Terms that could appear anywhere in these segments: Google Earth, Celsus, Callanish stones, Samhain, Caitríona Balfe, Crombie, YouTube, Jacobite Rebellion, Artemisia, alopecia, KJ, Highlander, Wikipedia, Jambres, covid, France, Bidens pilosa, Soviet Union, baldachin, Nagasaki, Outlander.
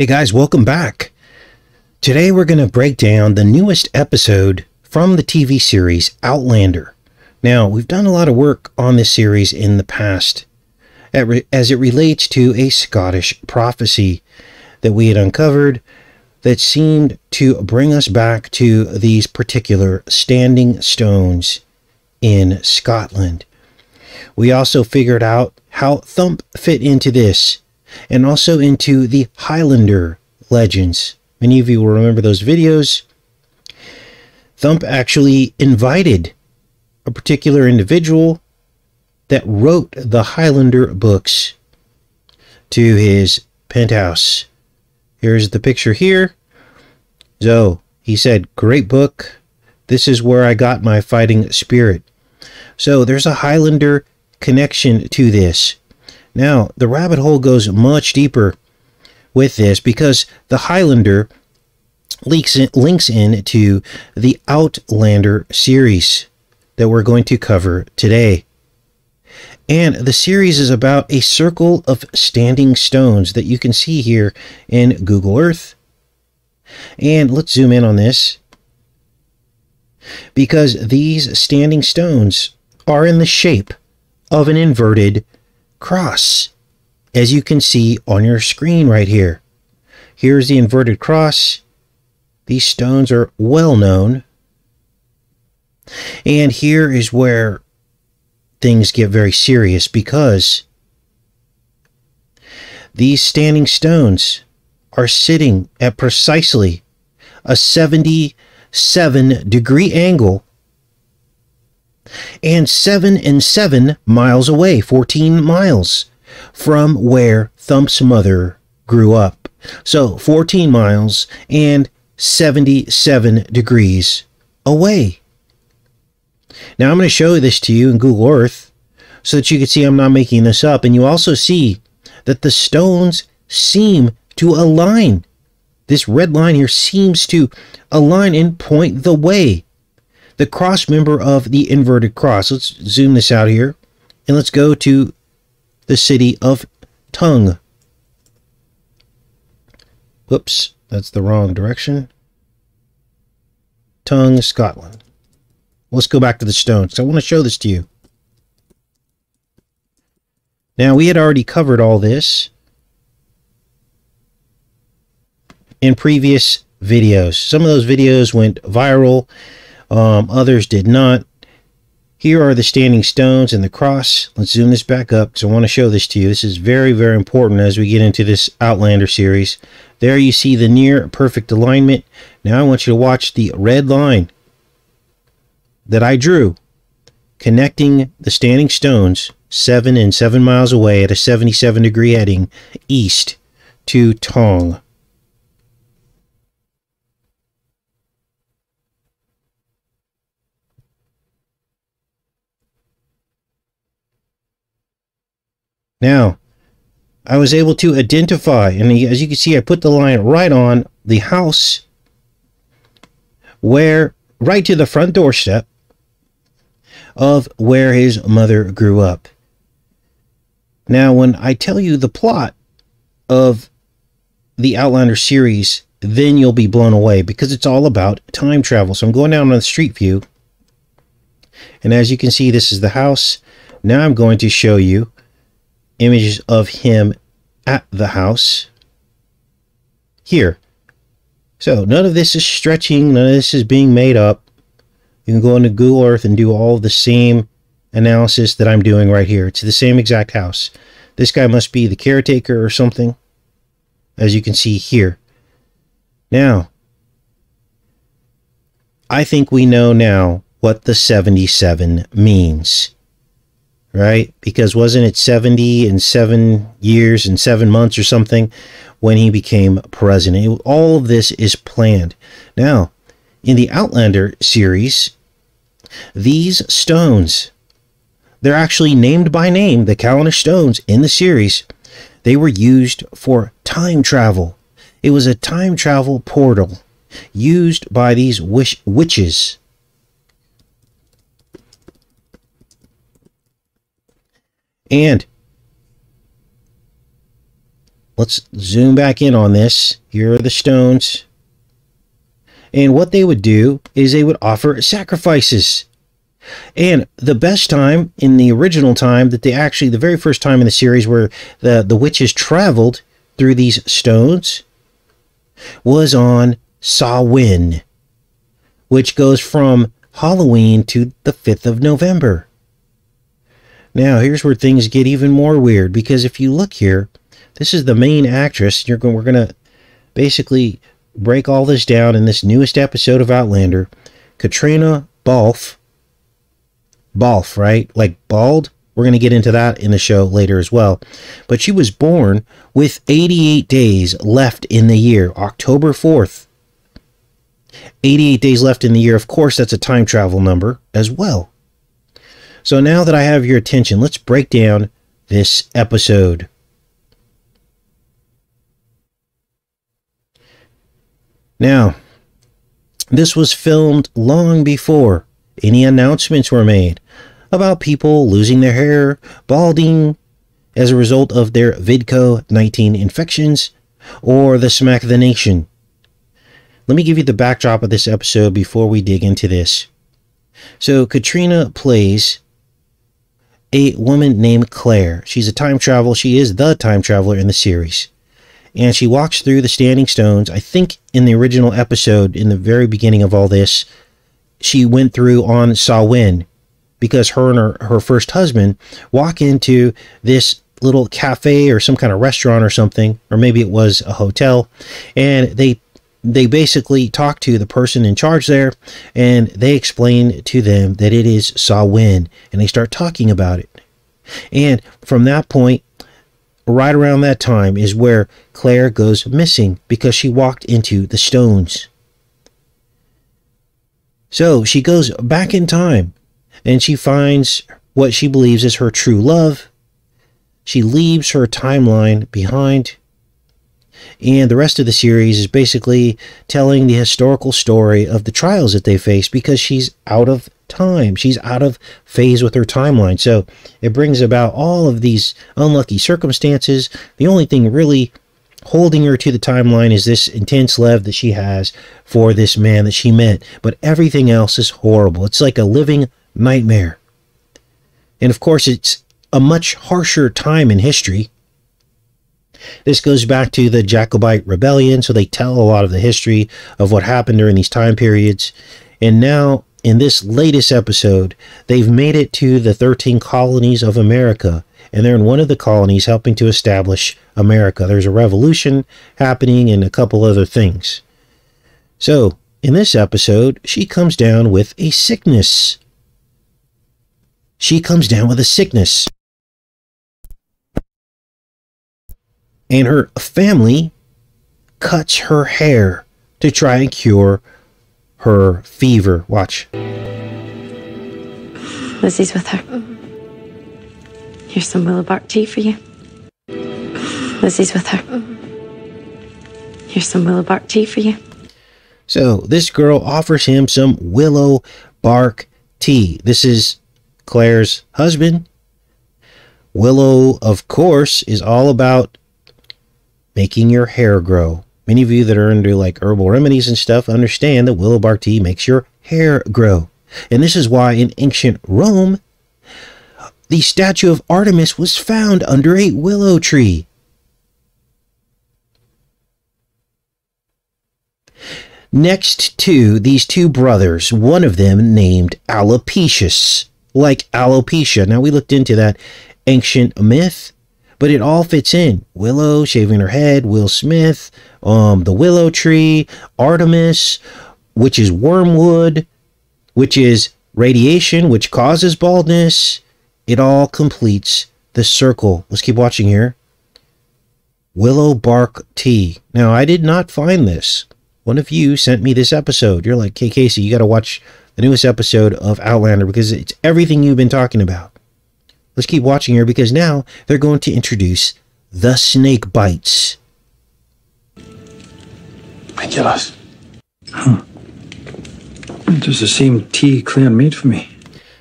Hey guys, welcome back. Today we're going to break down the newest episode from the TV series Outlander. Now, we've done a lot of work on this series in the past as it relates to a Scottish prophecy that we had uncovered that seemed to bring us back to these particular standing stones in Scotland. We also figured out how Thump fit into this and also into the Highlander legends. Many of you will remember those videos. Thump actually invited a particular individual that wrote the Highlander books to his penthouse. Here's the picture here. So he said, "Great book. This is where I got my fighting spirit." So there's a Highlander connection to this. Now, the rabbit hole goes much deeper with this because the Highlander links in to the Outlander series that we're going to cover today. And the series is about a circle of standing stones that you can see here in Google Earth. And let's zoom in on this because these standing stones are in the shape of an inverted cross, as you can see on your screen right here. Here's the inverted cross. These stones are well known. And here is where things get very serious because these standing stones are sitting at precisely a 77-degree angle and 7 and 7 miles away, 14 miles from where Thump's mother grew up. So 14 miles and 77 degrees away. Now I'm going to show this to you in Google Earth so that you can see I'm not making this up. And you also see that the stones seem to align. This red line here seems to align and point the way. The cross member of the inverted cross. Let's zoom this out here and let's go to the city of Tongue. Whoops, that's the wrong direction. Tongue, Scotland. Let's go back to the stones. I want to show this to you. Now, we had already covered all this in previous videos. Some of those videos went viral. Others did not. Here are the standing stones and the cross. Let's zoom this back up because I want to show this to you. This is very, very important as we get into this Outlander series. There you see the near perfect alignment. Now I want you to watch the red line that I drew connecting the standing stones 7 and 7 miles away at a 77-degree heading east to Tongue. Now, I was able to identify, and as you can see, I put the line right on the house, where, right to the front doorstep of where his mother grew up. Now, when I tell you the plot of the Outlander series, then you'll be blown away because it's all about time travel. So I'm going down on the street view, and as you can see, this is the house. Now I'm going to show you images of him at the house here. So none of this is stretching, none of this is being made up. You can go into Google Earth and do all the same analysis that I'm doing right here. It's the same exact house. This guy must be the caretaker or something, as you can see here. Now, I think we know now what the 77 means. Right? Because wasn't it 70 and 7 years and 7 months or something when he became president? All of this is planned. Now, in the Outlander series, these stones, they're actually named by name, the Callanish stones in the series. They were used for time travel. It was a time travel portal used by these witches. And Let's zoom back in on this. Here are the stones. And what they would do is they would offer sacrifices. And the best time in the original time that they actually, the very first time in the series where the witches traveled through these stones was on Samhain, which goes from Halloween to the 5th of November. Now, here's where things get even more weird, because if you look here, this is the main actress. We're going to basically break all this down in this newest episode of Outlander. Caitríona Balfe. Balfe, right? Like bald? We're going to get into that in the show later as well. But she was born with 88 days left in the year, October 4th. 88 days left in the year. Of course, that's a time travel number as well. So now that I have your attention, let's break down this episode. Now, this was filmed long before any announcements were made about people losing their hair, balding as a result of their VidCo-19 infections, or the smack of the nation. Let me give you the backdrop of this episode before we dig into this. So Caitríona plays a woman named Claire. She's a time traveler. She is the time traveler in the series. And she walks through the standing stones. I think in the original episode, in the very beginning of all this, she went through on Samhain, because her and her first husband walk into this little cafe or some kind of restaurant or something, or maybe it was a hotel, and they basically talk to the person in charge there, and they explain to them that it is Samhain, and they start talking about it. And from that point, right around that time is where Claire goes missing, because she walked into the stones. So she goes back in time and she finds what she believes is her true love. She leaves her timeline behind. And the rest of the series is basically telling the historical story of the trials that they face, because she's out of time. She's out of phase with her timeline. So it brings about all of these unlucky circumstances. The only thing really holding her to the timeline is this intense love that she has for this man that she met. But everything else is horrible. It's like a living nightmare. And of course, it's a much harsher time in history. This goes back to the Jacobite Rebellion, so they tell a lot of the history of what happened during these time periods. And now, in this latest episode, they've made it to the 13 colonies of America, and they're in one of the colonies helping to establish America. There's a revolution happening and a couple other things. So, in this episode, she comes down with a sickness. She comes down with a sickness. And her family cuts her hair to try and cure her fever. Watch. Lizzie's with her. Here's some willow bark tea for you. Lizzie's with her. Here's some willow bark tea for you. So this girl offers him some willow bark tea. This is Claire's husband. Willow, of course, is all about making your hair grow. Many of you that are into like herbal remedies and stuff understand that willow bark tea makes your hair grow. And this is why in ancient Rome, the statue of Artemis was found under a willow tree. Next to these two brothers, one of them named Alopecius, like alopecia. Now, we looked into that ancient myth, but it all fits in. Willow shaving her head, Will Smith, the willow tree, Artemis, which is wormwood, which is radiation, which causes baldness. It all completes the circle. Let's keep watching here. Willow bark tea. Now, I did not find this. One of you sent me this episode. You're like, hey, Casey, you got to watch the newest episode of Outlander, because it's everything you've been talking about. Let's keep watching here, because now they're going to introduce the snake bites. They kill us. Huh. Does the same tea Claire made for me?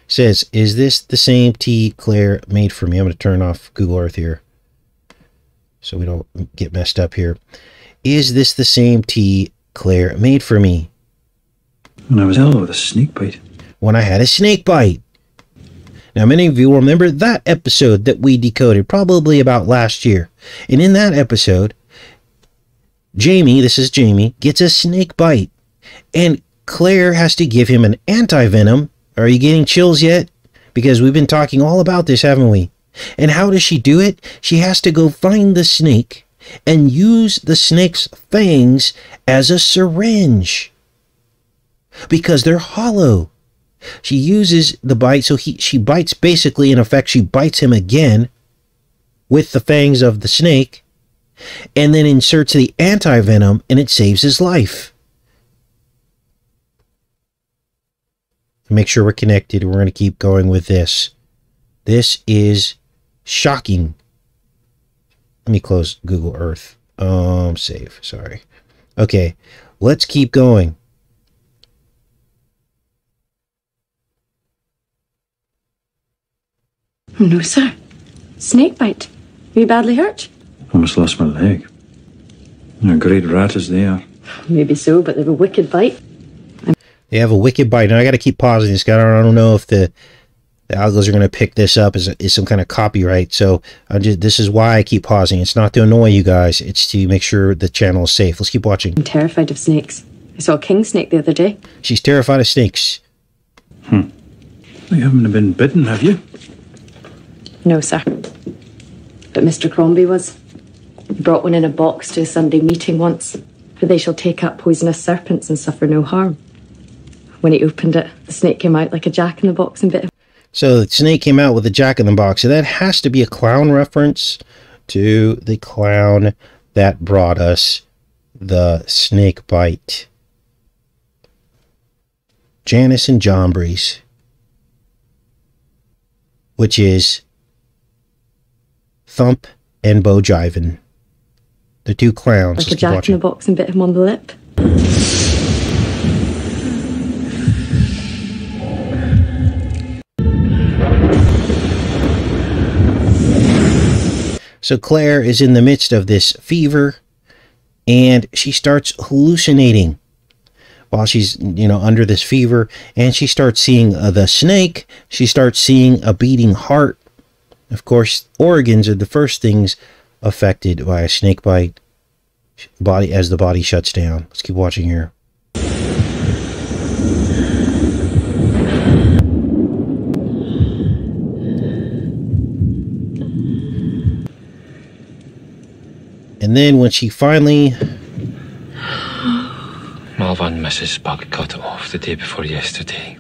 Says, is this the same tea Claire made for me? I'm going to turn off Google Earth here. so we don't get messed up here. Is this the same tea Claire made for me? When I was out with a snake bite. When I had a snake bite. Now, many of you will remember that episode that we decoded probably about last year. And in that episode, Jamie, this is Jamie, gets a snake bite. And Claire has to give him an anti-venom. Are you getting chills yet? Because we've been talking all about this, haven't we? And how does she do it? She has to go find the snake and use the snake's fangs as a syringe, because they're hollow. She uses the bite, so she bites, basically, in effect, she bites him again with the fangs of the snake, and then inserts the anti-venom, and it saves his life. Make sure we're connected. We're going to keep going with this. This is shocking. Let me close Google Earth. Save. Sorry. Okay. Let's keep going. Oh, no, sir. Snake bite. Are you badly hurt? Almost lost my leg. They're great rat as they are. Maybe so, but they have a wicked bite. They have a wicked bite. Now, I got to keep pausing this. I don't know if the algos are going to pick this up as some kind of copyright. So this is why I keep pausing. It's not to annoy you guys. It's to make sure the channel is safe. Let's keep watching. I'm terrified of snakes. I saw a king snake the other day. She's terrified of snakes. Hmm. You haven't been bitten, have you? No, sir. But Mr. Crombie was. He brought one in a box to a Sunday meeting once. For they shall take up poisonous serpents and suffer no harm. When he opened it, the snake came out like a jack-in-the-box and bit him. So the snake came out with a jack-in-the-box. So that has to be a clown reference to the clown that brought us the snake bite. Janice and Jambres. Which is Thump and Bojivin. The two clowns. Like a jack-in-the-box and bit him on the lip. So Claire is in the midst of this fever, and she starts hallucinating while she's, you know, under this fever, and she starts seeing the snake. She starts seeing a beating heart. Of course, organs are the first things affected by a snake bite. Body, as the body shuts down. Let's keep watching here. And then when she finally... Malva and Mrs. Bug cut it off the day before yesterday.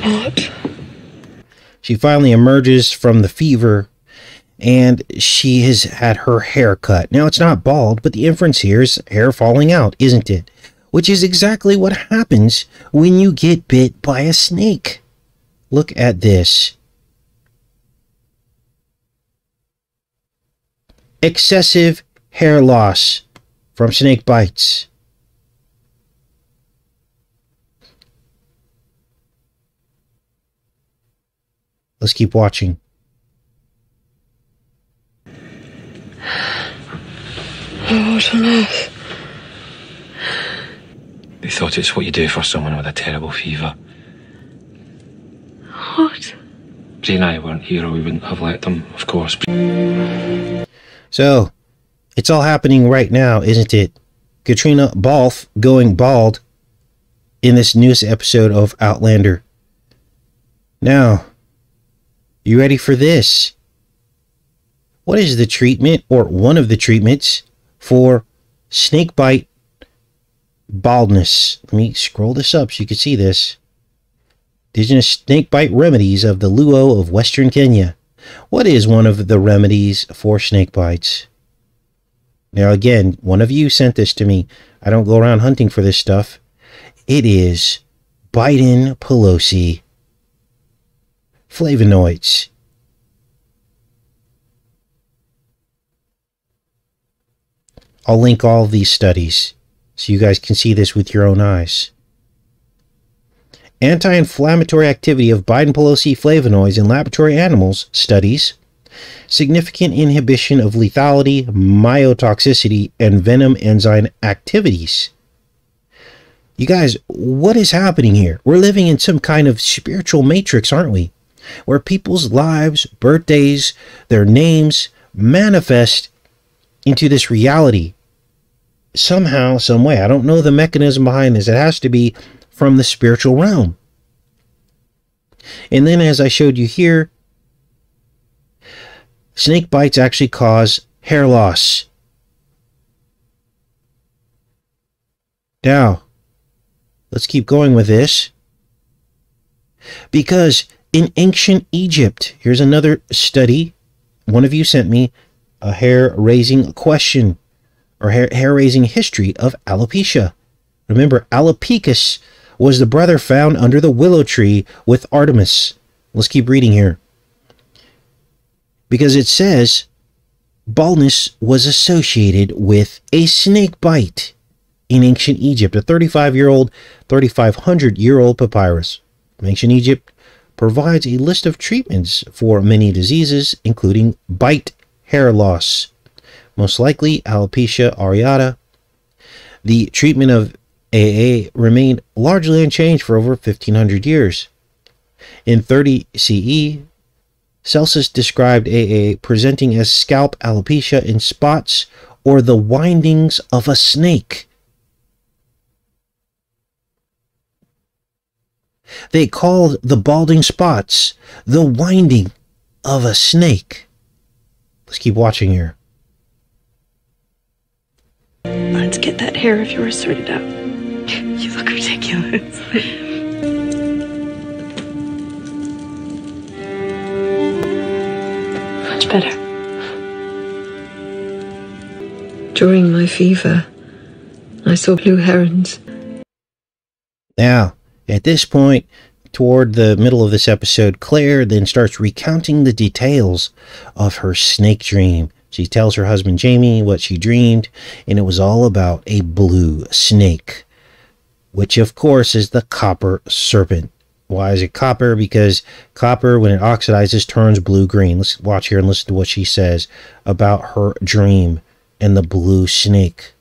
What? She finally emerges from the fever, and she has had her hair cut. Now, it's not bald, but the inference here is hair falling out, isn't it? Which is exactly what happens when you get bit by a snake. Look at this. Excessive hair loss from snake bites. Let's keep watching. Oh, what on earth? They thought it's what you do for someone with a terrible fever. What? Bree and I weren't here, or we wouldn't have let them, of course. So, it's all happening right now, isn't it? Caitríona Balfe going bald in this newest episode of Outlander. Now, you ready for this? What is the treatment, or one of the treatments, for snake bite baldness? Let me scroll this up so you can see this. Indigenous snake bite remedies of the Luo of Western Kenya. What is one of the remedies for snake bites? Now, again, one of you sent this to me. I don't go around hunting for this stuff. It is Bidens pilosa flavonoids. I'll link all these studies so you guys can see this with your own eyes. Anti-inflammatory activity of Bidens pilosa flavonoids in laboratory animals studies significant inhibition of lethality, myotoxicity, and venom enzyme activities. You guys, what is happening here? We're living in some kind of spiritual matrix, aren't we? Where people's lives, birthdays, their names manifest into this reality. Somehow, some way. I don't know the mechanism behind this. It has to be from the spiritual realm. And then, as I showed you here, snake bites actually cause hair loss. Now, let's keep going with this. Because in ancient Egypt, here's another study. One of you sent me a hair-raising question, or hair-raising history of alopecia. Remember, Alopecus was the brother found under the willow tree with Artemis. Let's keep reading here. Because it says, baldness was associated with a snake bite in ancient Egypt, a 3,500-year-old papyrus. Ancient Egypt provides a list of treatments for many diseases, including bite hair loss, most likely alopecia areata. The treatment of AA remained largely unchanged for over 1,500 years. In 30 CE, Celsus described AA presenting as scalp alopecia in spots or the windings of a snake. They called the balding spots the winding of a snake. Let's keep watching here. Let's get that hair of yours sorted out. You look ridiculous. Much better. During my fever, I saw blue herons. Now, at this point, toward the middle of this episode, Claire then starts recounting the details of her snake dream. She tells her husband Jamie what she dreamed, and it was all about a blue snake, which of course is the copper serpent. Why is it copper? Because copper, when it oxidizes, turns blue-green. Let's watch here and listen to what she says about her dream and the blue snake.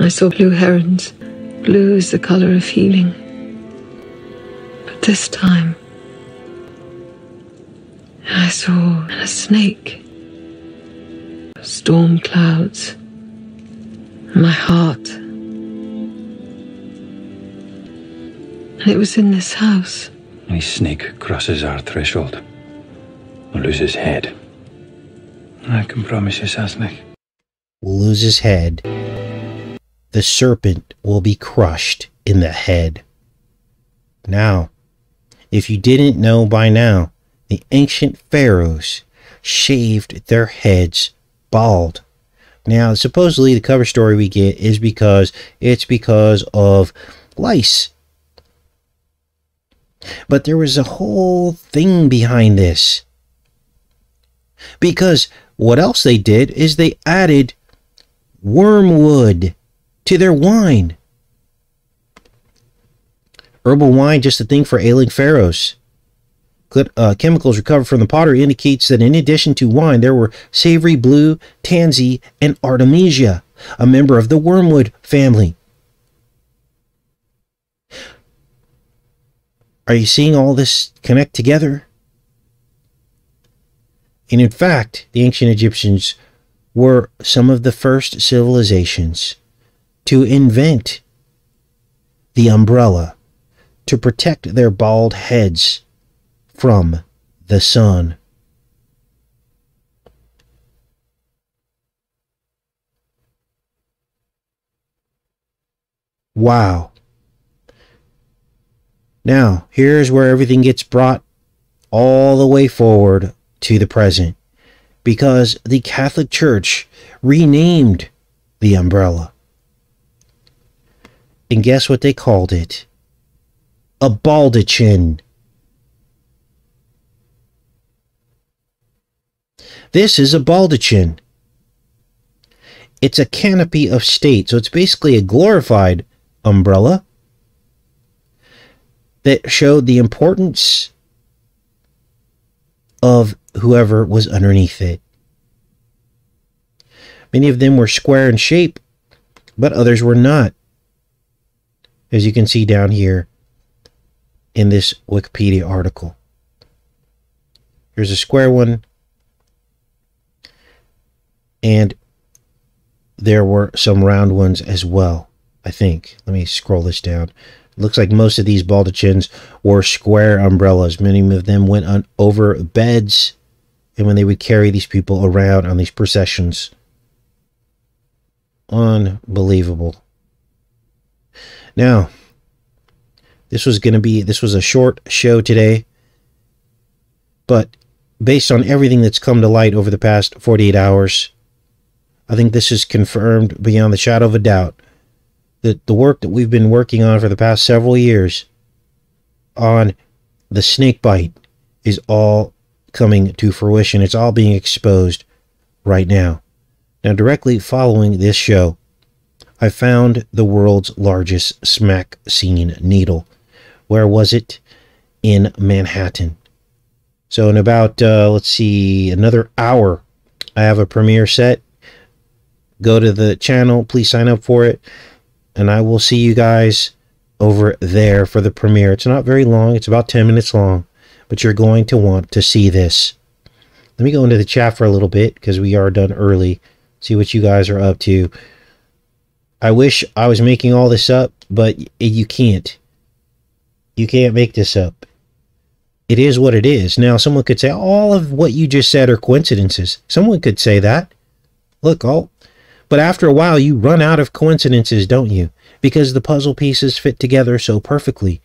I saw blue herons. Blue is the color of healing. This time, I saw a snake, storm clouds, my heart, and it was in this house. A snake crosses our threshold or loses head. I can promise you, Sasnik. Will lose his head. The serpent will be crushed in the head. Now, if you didn't know by now, the ancient pharaohs shaved their heads bald. Now, supposedly the cover story we get is because it's because of lice. But there was a whole thing behind this. Because what else they did is they added wormwood to their wine. Herbal wine, just a thing for ailing pharaohs. Chemicals recovered from the pottery indicates that in addition to wine, there were savory blue, tansy, and Artemisia, a member of the wormwood family. Are you seeing all this connect together? And in fact, the ancient Egyptians were some of the first civilizations to invent the umbrella to protect their bald heads from the sun. Wow. Now, here's where everything gets brought all the way forward to the present, because the Catholic Church renamed the umbrella. And guess what they called it? A baldachin. This is a baldachin. It's a canopy of state, so it's basically a glorified umbrella that showed the importance of whoever was underneath it. Many of them were square in shape, but others were not, as you can see down here in this Wikipedia article. Here's a square one, and there were some round ones as well, I think. Let me scroll this down. It looks like most of these baldachins were square umbrellas. Many of them went on over beds, and when they would carry these people around on these processions. Unbelievable. Now, this was a short show today, but based on everything that's come to light over the past 48 hours, I think this is confirmed beyond the shadow of a doubt that the work that we've been working on for the past several years on the snake bite is all coming to fruition. It's all being exposed right now. Now, directly following this show, I found the world's largest smack scene needle. Where was it? In Manhattan. So in about, let's see, another hour, I have a premiere set. Go to the channel, please sign up for it, and I will see you guys over there for the premiere. It's not very long, it's about 10 minutes long, but you're going to want to see this. Let me go into the chat for a little bit, because we are done early. See what you guys are up to. I wish I was making all this up, but you can't. You can't make this up. It is what it is. Now, someone could say, all of what you just said are coincidences. Someone could say that. Look, but after a while, you run out of coincidences, don't you? Because the puzzle pieces fit together so perfectly.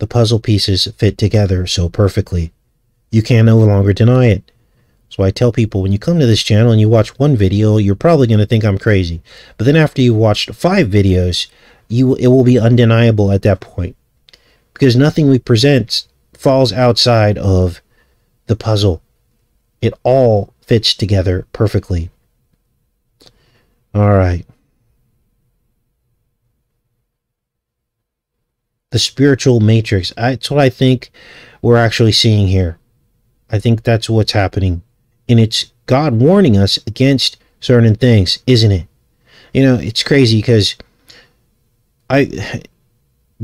The puzzle pieces fit together so perfectly. You can no longer deny it. So I tell people, when you come to this channel and you watch one video, you're probably going to think I'm crazy. But then after you've watched 5 videos, it will be undeniable at that point. Because nothing we present falls outside of the puzzle. It all fits together perfectly. All right. The spiritual matrix. That's what I think we're actually seeing here. I think that's what's happening. And it's God warning us against certain things, isn't it? You know, it's crazy because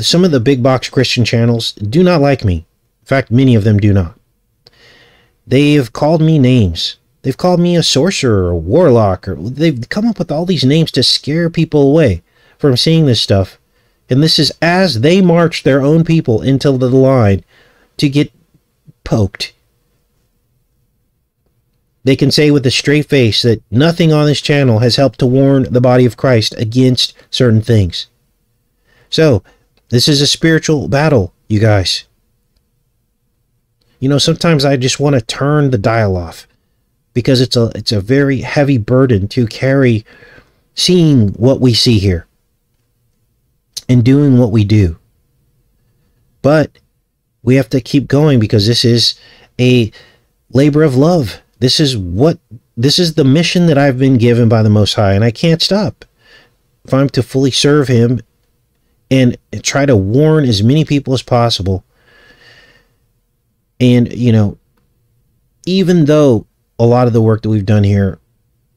some of the big box Christian channels do not like me. In fact, many of them do not. They have called me names. They've called me a sorcerer or a warlock, or they've come up with all these names to scare people away from seeing this stuff. And this is as they march their own people into the line to get poked. They can say with a straight face that nothing on this channel has helped to warn the body of Christ against certain things. So, this is a spiritual battle, you guys. You know, sometimes I just want to turn the dial off, because it's a very heavy burden to carry, seeing what we see here and doing what we do. But we have to keep going, because this is a labor of love. This is the mission that I've been given by the Most High, and I can't stop. If I'm to fully serve him and try to warn as many people as possible. And, you know, even though a lot of the work that we've done here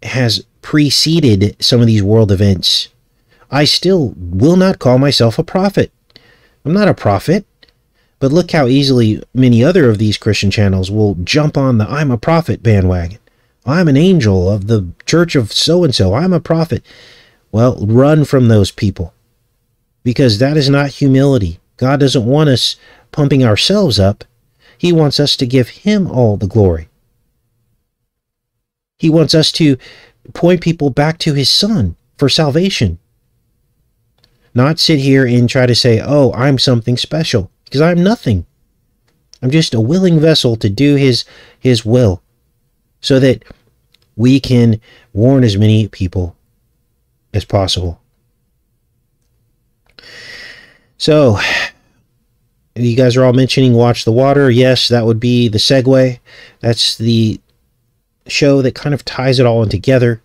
has preceded some of these world events, I still will not call myself a prophet. I'm not a prophet. But look how easily many other of these Christian channels will jump on the I'm a prophet bandwagon. I'm an angel of the church of so-and-so. I'm a prophet. Well, run from those people, because that is not humility. God doesn't want us pumping ourselves up. He wants us to give him all the glory. He wants us to point people back to his son for salvation. Not sit here and try to say, oh, I'm something special, because I'm nothing. I'm just a willing vessel to do his will, so that we can warn as many people as possible. So, you guys are all mentioning Watch the Water. Yes, that would be the segue. That's the show that kind of ties it all in together.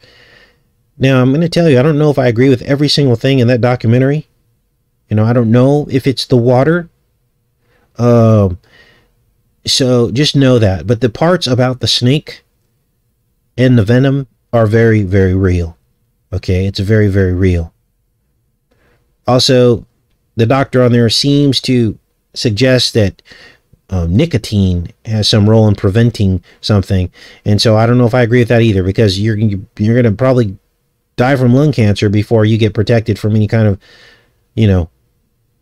Now, I'm going to tell you, I don't know if I agree with every single thing in that documentary. You know, I don't know if it's the water. So just know that. But the parts about the snake and the venom are very, very real. Okay, it's very, very real. Also, the doctor on there seems to suggest that nicotine has some role in preventing something, and so I don't know if I agree with that either, because you're going to probably die from lung cancer before you get protected from any kind of, you know,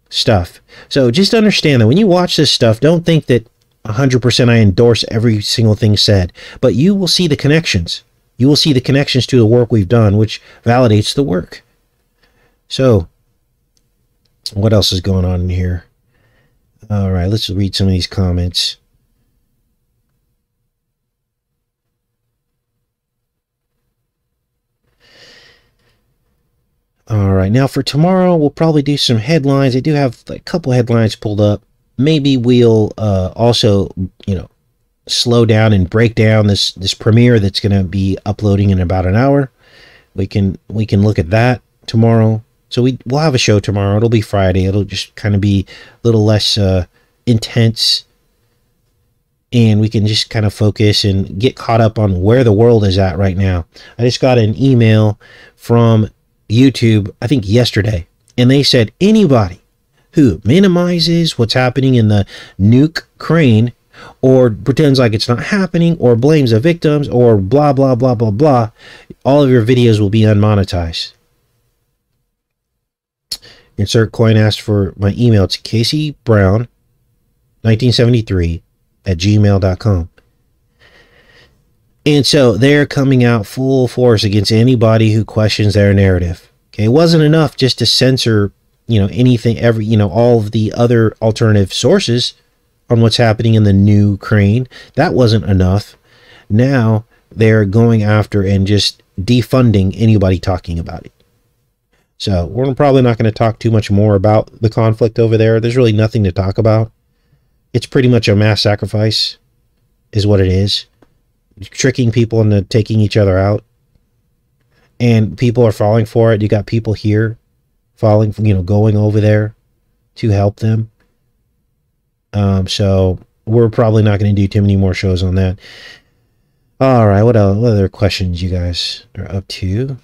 stuff. So just understand that when you watch this stuff, don't think that 100% I endorse every single thing said, but you will see the connections. You will see the connections to the work we've done, which validates the work. So what else is going on in here? All right, let's read some of these comments. All right, now for tomorrow, we'll probably do some headlines. I do have a couple headlines pulled up. Maybe we'll also, you know, slow down and break down this premiere that's going to be uploading in about an hour. We can look at that tomorrow. So we'll have a show tomorrow. It'll be Friday. It'll just kind of be a little less intense. And we can just kind of focus and get caught up on where the world is at right now. I just got an email from YouTube, I think yesterday. And they said, anybody who minimizes what's happening in the nuke crane or pretends like it's not happening or blames the victims or blah, blah, blah, blah, blah, all of your videos will be unmonetized. Insert coin asked for my email. It's CaseyBrown1973@gmail.com. And so they're coming out full force against anybody who questions their narrative. Okay, it wasn't enough just to censor, you know, anything, every, you know, all of the other alternative sources on what's happening in the new crane. That wasn't enough. Now they're going after and just defunding anybody talking about it. So we're probably not going to talk too much more about the conflict over there. There's really nothing to talk about. It's pretty much a mass sacrifice is what it is. Tricking people into taking each other out. And people are falling for it. You got people here falling, you know, going over there to help them. So we're probably not going to do too many more shows on that. All right. What else? What other questions you guys are up to?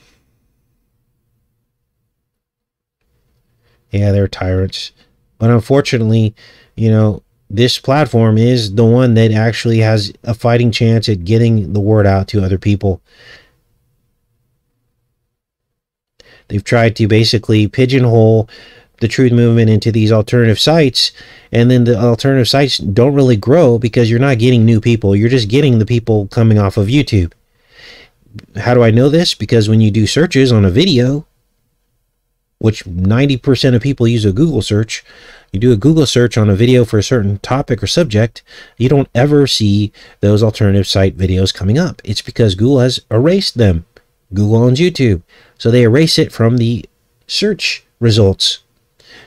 Yeah, they're tyrants. But unfortunately, you know, this platform is the one that actually has a fighting chance at getting the word out to other people. They've tried to basically pigeonhole the truth movement into these alternative sites, and then the alternative sites don't really grow because you're not getting new people. You're just getting the people coming off of YouTube. How do I know this? Because when you do searches on a video, which 90% of people use a Google search. You do a Google search on a video for a certain topic or subject, you don't ever see those alternative site videos coming up. It's because Google has erased them. Google owns YouTube. So they erase it from the search results.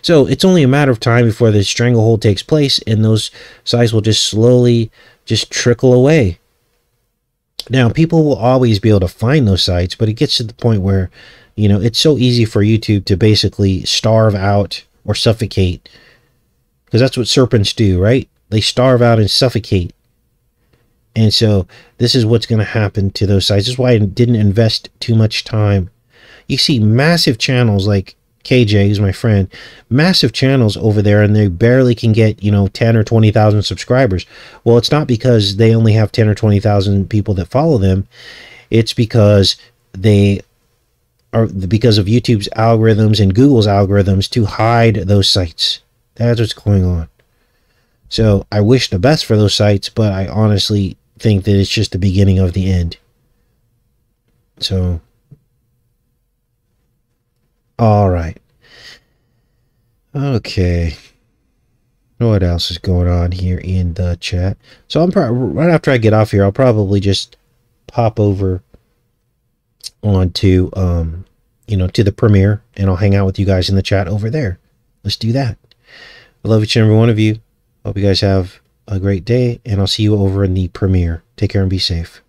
So it's only a matter of time before the stranglehold takes place, and those sites will just slowly just trickle away. Now, people will always be able to find those sites, but it gets to the point where, you know, it's so easy for YouTube to basically starve out or suffocate, because that's what serpents do, right? They starve out and suffocate. And so this is what's going to happen to those sites. This is why I didn't invest too much time. You see massive channels like KJ, who's my friend, massive channels over there, and they barely can get, you know, 10 or 20,000 subscribers. Well, it's not because they only have 10 or 20,000 people that follow them. It's because they are, because of YouTube's algorithms and Google's algorithms to hide those sites. That's what's going on. So I wish the best for those sites, but I honestly think that it's just the beginning of the end. So, all right. Okay. What else is going on here in the chat? So I'm probably, right after I get off here, I'll probably just pop over onto you know, to the premiere, and I'll hang out with you guys in the chat over there. Let's do that. I love each and every one of you. Hope you guys have a great day, and I'll see you over in the premiere. Take care and be safe.